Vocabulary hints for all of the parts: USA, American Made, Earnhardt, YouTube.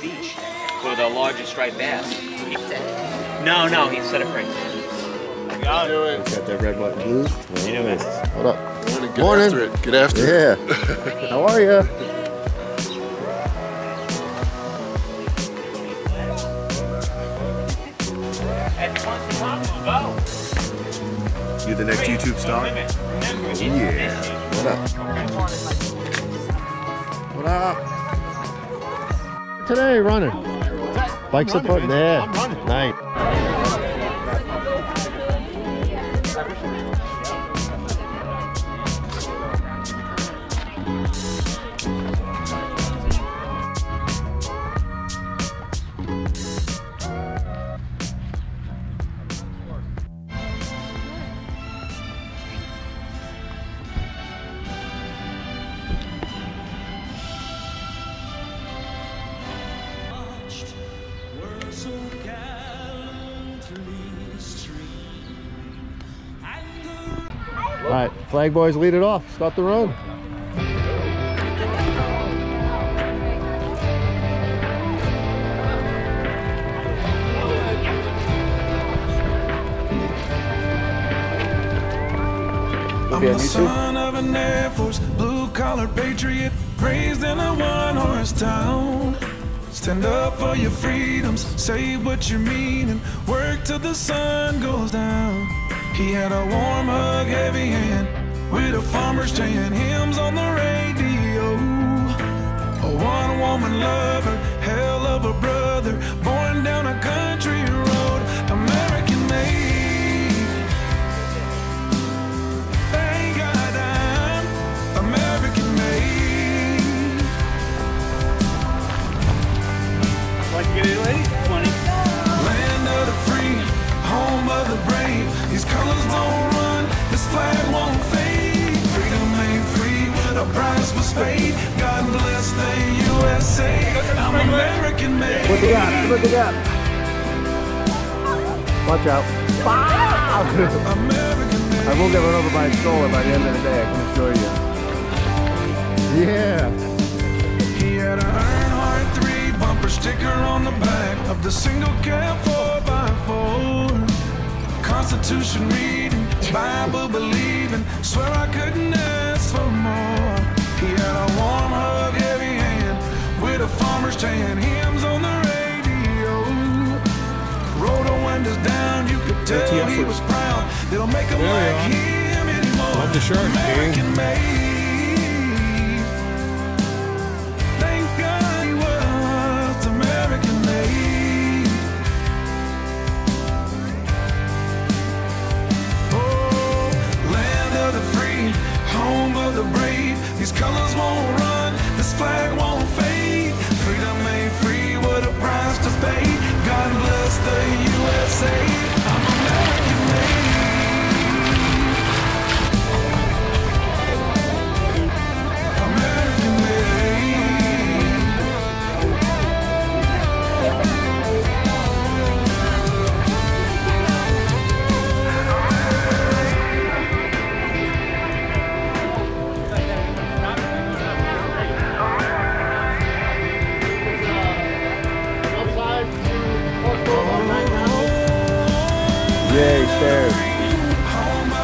beach for the larger striped bass. No, no, he set it right there. We got it. Got that red, white, and blue. Anyways, hold up. Morning. Get morning. After it. Get after it. Yeah. How are you? You the next YouTube star? Oh, yeah. What up? What up? Today, running. Bike's up in there. Night. All right, flag boys, lead it off. Stop the run. I'm the son of an Air Force, blue-collar patriot, raised in a one-horse town. Stand up for your freedoms, say what you mean, and work till the sun goes down. He had a warm hug, heavy hand, with a farmer chanting hymns on the radio. A one-woman lover, hell of a brother, born down a country road, American made. Thank God I'm American made. Like you get it, lady? 20. Land of the free, home of the brave. These colors don't run, this flag won't fade. Freedom ain't free with a price was paid. God bless the USA. I'm American made. Look it up, look it up. Watch out. Wow. I will get run over by a stroller by the end of the day, I can assure you. Yeah. He had an Earnhardt 3 bumper sticker on the back of the single cab 4x4. Constitution reading, Bible believing, swear I couldn't ask for more. He had a warm hug, heavy hand, with a farmer's tan, hymns on the radio. Rolled the windows down, you could tell he was proud. They'll make him like him anymore. Love the shirt, American made. Thank God he was American made. Home of the brave, these colors won't run, this flag won't fade. Freedom ain't free, what a price to pay. God bless the USA. I'm American made. American Yay, stairs. I'm American man.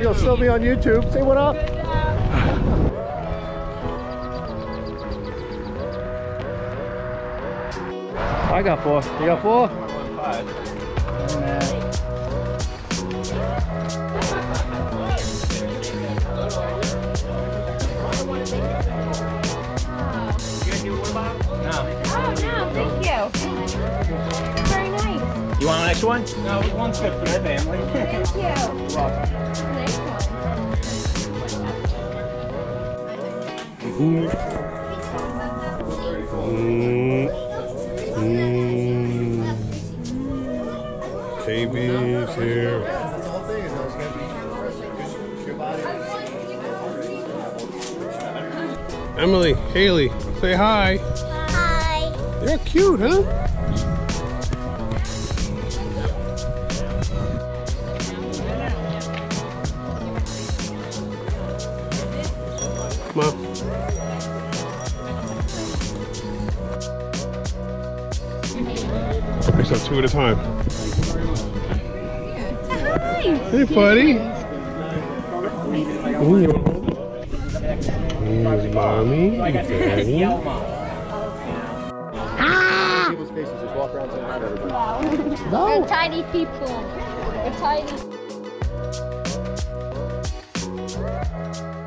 You'll still be on YouTube. Say what up. I got 4. You got 4? 5. You gonna do one, Bob? No. Oh no, thank you. Very nice. You want? next one? No, one's good for the family. Thank you. You're welcome. Nice one. KB's here. Emily, Haley, say hi. Hi. They're cute, huh? Come on. I saw two at a time. Hi. Hey, buddy. Ooh. Here's mommy, daddy. Ah! People's faces just walk around saying hi to everybody. No! They're tiny people. They're tiny.